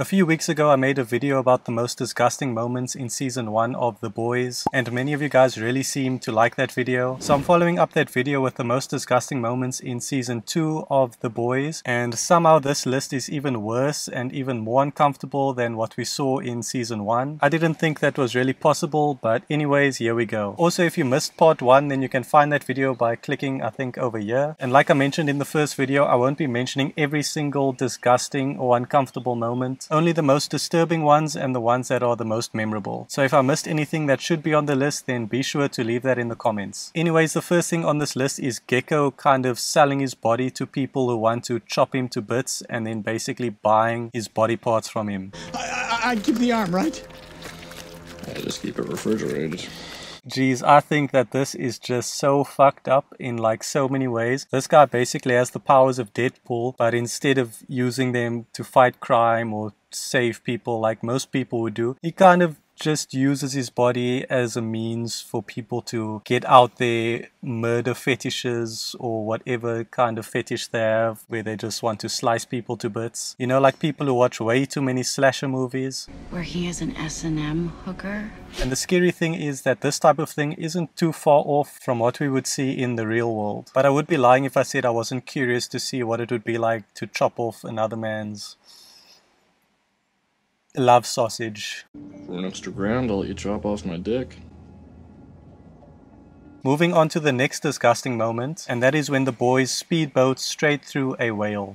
A few weeks ago I made a video about the most disgusting moments in season 1 of The Boys, and many of you guys really seem to like that video, so I'm following up that video with the most disgusting moments in season 2 of The Boys, and somehow this list is even worse and even more uncomfortable than what we saw in season 1. I didn't think that was really possible, but anyways, here we go. Also, if you missed part 1, then you can find that video by clicking, I think, over here. And like I mentioned in the first video, I won't be mentioning every single disgusting or uncomfortable moment. Only the most disturbing ones and the ones that are the most memorable. So if I missed anything that should be on the list, then be sure to leave that in the comments. Anyways, the first thing on this list is Gecko kind of selling his body to people who want to chop him to bits and then basically buying his body parts from him. I'd keep the arm, right? I just keep it refrigerated. Geez, I think that this is just so fucked up in like so many ways. This guy basically has the powers of Deadpool, but instead of using them to fight crime or save people like most people would do, he kind of just uses his body as a means for people to get out their murder fetishes or whatever kind of fetish they have, where they just want to slice people to bits. You know, like people who watch way too many slasher movies. Where he is an SM hooker. And the scary thing is that this type of thing isn't too far off from what we would see in the real world. But I would be lying if I said I wasn't curious to see what it would be like to chop off another man's love sausage. For an extra grand, I'll let you chop off my dick. Moving on to the next disgusting moment, and that is when the boys speedboat straight through a whale.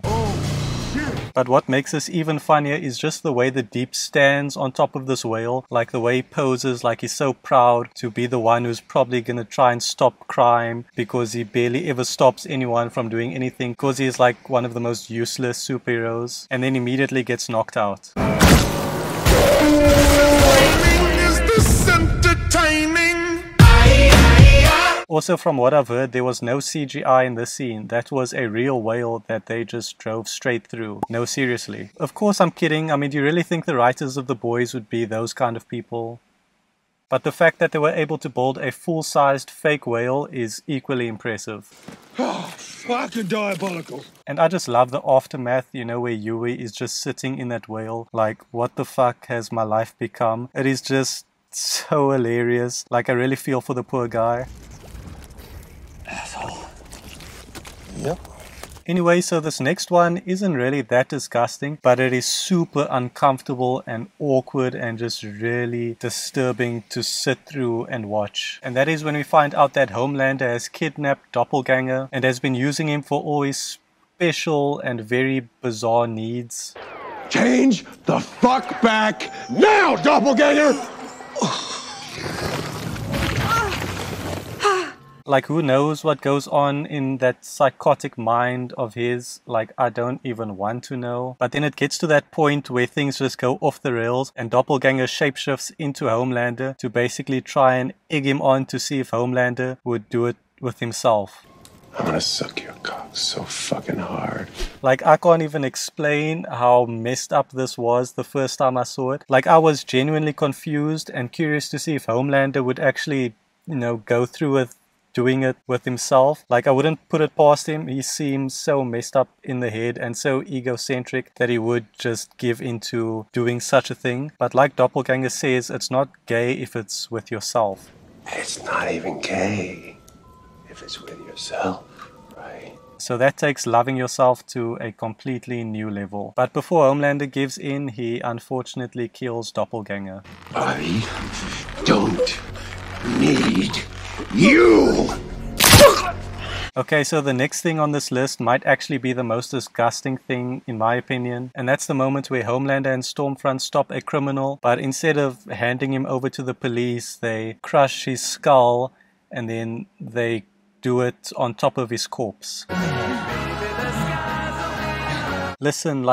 But what makes this even funnier is just the way the Deep stands on top of this whale, like the way he poses, like he's so proud to be the one who's probably gonna try and stop crime, because he barely ever stops anyone from doing anything, because he's like one of the most useless superheroes, and then immediately gets knocked out. Also, from what I've heard, there was no CGI in this scene. That was a real whale that they just drove straight through. No, seriously. Of course I'm kidding. I mean, do you really think the writers of The Boys would be those kind of people? But the fact that they were able to build a full-sized fake whale is equally impressive. Oh, fucking diabolical. And I just love the aftermath, you know, where Yui is just sitting in that whale, like, what the fuck has my life become? It is just so hilarious. Like, I really feel for the poor guy. Asshole. Yep. Anyway, so this next one isn't really that disgusting, but it is super uncomfortable and awkward and just really disturbing to sit through and watch. And that is when we find out that Homelander has kidnapped Doppelganger and has been using him for all his special and very bizarre needs. Change the fuck back now, Doppelganger! Like, who knows what goes on in that psychotic mind of his? Like, I don't even want to know. But then it gets to that point where things just go off the rails and Doppelganger shapeshifts into Homelander to basically try and egg him on to see if Homelander would do it with himself. I'm gonna suck your cock so fucking hard. Like, I can't even explain how messed up this was the first time I saw it. Like, I was genuinely confused and curious to see if Homelander would actually, you know, go through with doing it with himself. Like, I wouldn't put it past him. He seems so messed up in the head and so egocentric that he would just give into doing such a thing. But like Doppelganger says, it's not gay if it's with yourself. It's not even gay if it's with yourself, right? So that takes loving yourself to a completely new level. But before Homelander gives in, he unfortunately kills Doppelganger. I don't need you! Okay, so the next thing on this list might actually be the most disgusting thing in my opinion, and that's the moment where Homelander and Stormfront stop a criminal, but instead of handing him over to the police, they crush his skull and then they do it on top of his corpse. Listen,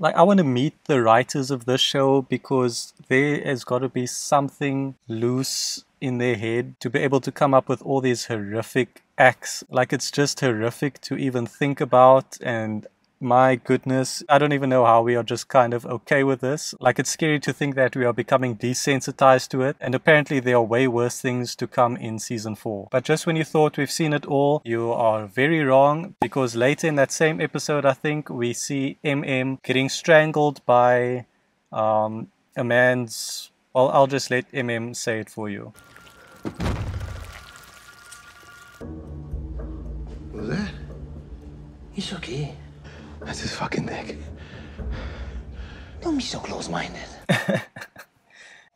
I want to meet the writers of this show, because there has got to be something loose in their head to be able to come up with all these horrific acts. Like, it's just horrific to even think about, and My goodness, I don't even know how we are just kind of okay with this. Like, it's scary to think that we are becoming desensitized to it, and apparently there are way worse things to come in season 4. But just when you thought we've seen it all, you are very wrong, because later in that same episode, I think we see MM getting strangled by a man's... well, I'll just let MM say it for you. What was that? It's okay. That's his fucking dick. Don't be so close-minded.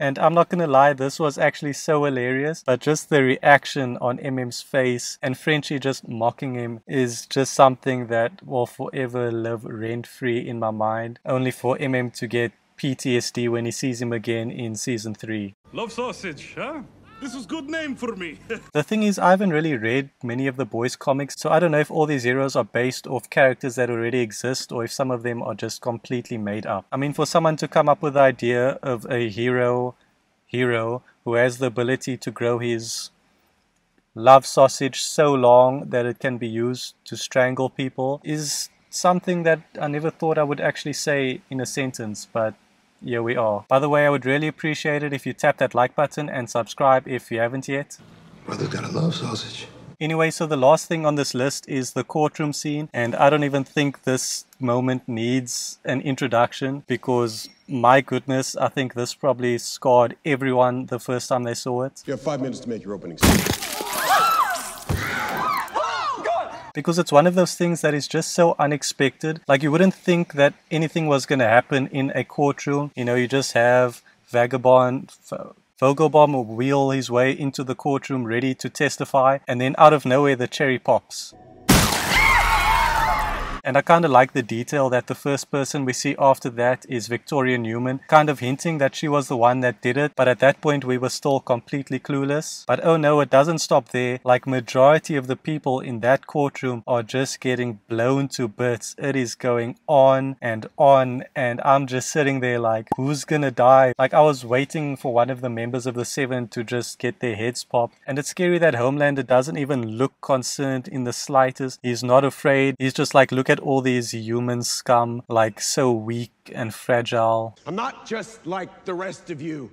And I'm not gonna lie, this was actually so hilarious, but just the reaction on MM's face and Frenchie just mocking him is just something that will forever live rent-free in my mind, only for MM to get PTSD when he sees him again in season 3. Love sausage, huh? This is a good name for me. The thing is, I haven't really read many of the Boys comics, so I don't know if all these heroes are based off characters that already exist or if some of them are just completely made up. I mean, for someone to come up with the idea of a hero who has the ability to grow his love sausage so long that it can be used to strangle people is something that I never thought I would actually say in a sentence, but here we are. By the way, I would really appreciate it if you tap that like button and subscribe if you haven't yet. Brother's gonna love sausage. Anyway, so the last thing on this list is the courtroom scene, and I don't even think this moment needs an introduction because, my goodness, I think this probably scarred everyone the first time they saw it. You have 5 minutes to make your opening scene. Because it's one of those things that is just so unexpected. Like, you wouldn't think that anything was going to happen in a courtroom. You know, you just have Vogelbaum wheel his way into the courtroom ready to testify, and then out of nowhere the cherry pops. And I kind of like the detail that the first person we see after that is Victoria Newman, kind of hinting that she was the one that did it, but at that point we were still completely clueless. But oh no, it doesn't stop there. Like, majority of the people in that courtroom are just getting blown to bits. It is going on, and I'm just sitting there like, who's gonna die? Like, I was waiting for one of the members of the Seven to just get their heads popped. And it's scary that Homelander doesn't even look concerned in the slightest. He's not afraid. He's just like, look at all these human scum, like, so weak and fragile. I'm not just like the rest of you.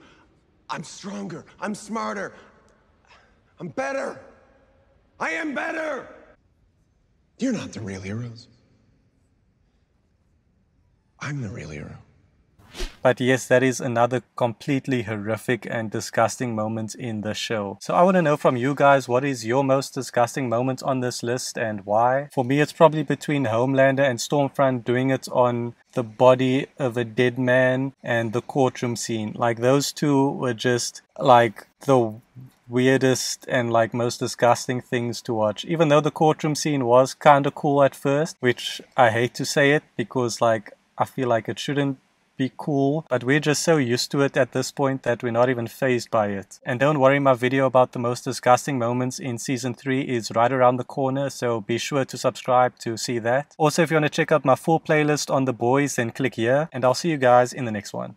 I'm stronger, I'm smarter, I'm better. I am better. You're not the real heroes. I'm the real hero. But yes, that is another completely horrific and disgusting moment in the show. So I want to know from you guys, what is your most disgusting moment on this list and why? For me, it's probably between Homelander and Stormfront doing it on the body of a dead man and the courtroom scene. Like, those two were just like the weirdest and like most disgusting things to watch, even though the courtroom scene was kind of cool at first, which I hate to say it because, like, I feel like it shouldn't be cool, but we're just so used to it at this point that we're not even phased by it. And don't worry, my video about the most disgusting moments in season 3 is right around the corner, so be sure to subscribe to see that. Also, if you want to check out my full playlist on The Boys, then click here, and I'll see you guys in the next one.